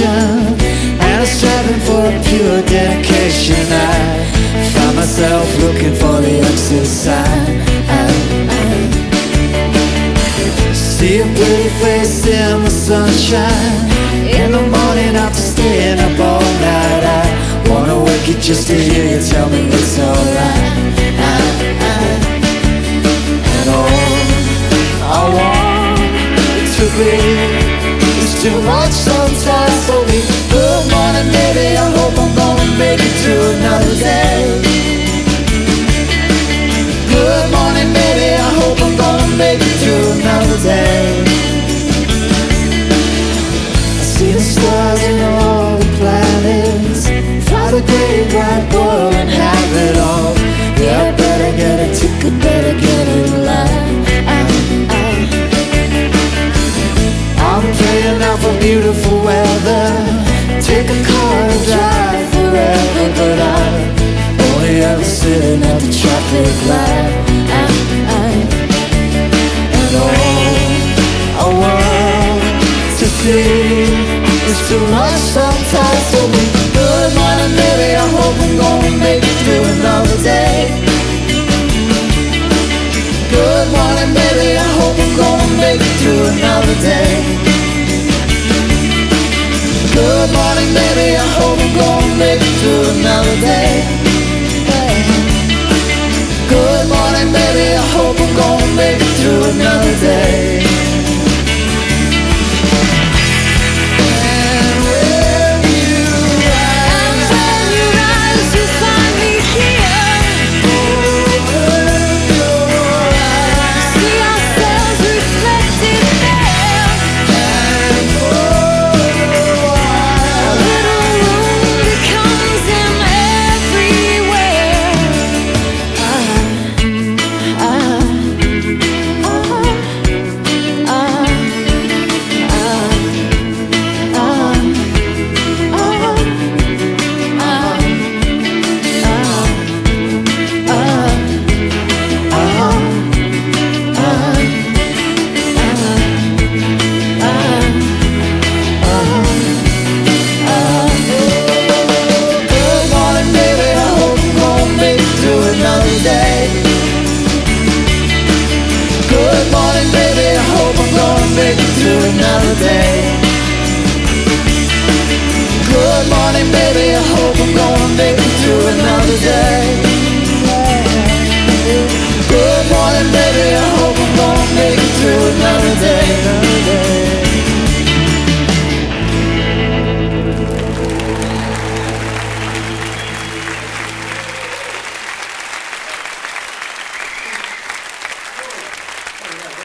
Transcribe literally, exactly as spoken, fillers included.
And I'm striving for a pure dedication. I find myself looking for the opposite sign. I see a pretty face in the sunshine. In the morning after staying up all night, I wanna wake it just to hear you tell me it's alright. And all I want to be too much sometimes for me. Good morning, baby, I hope I'm gonna make it to another day. Good morning, baby, I hope I'm gonna make it to another day. I see the stars and all the planets, fly the great white world and have it all. Yeah, I better get a ticket, better get in line. I'm praying out for beautiful weather, take a car and drive forever, but I'm only ever sitting at the traffic light. And all I want to see is too much sometimes for me. Good morning, baby, I hope I'm gonna make it through another day. Good morning, baby, I hope I'm gonna make it through another day. Good morning, baby, I hope I'm gonna make it to another day.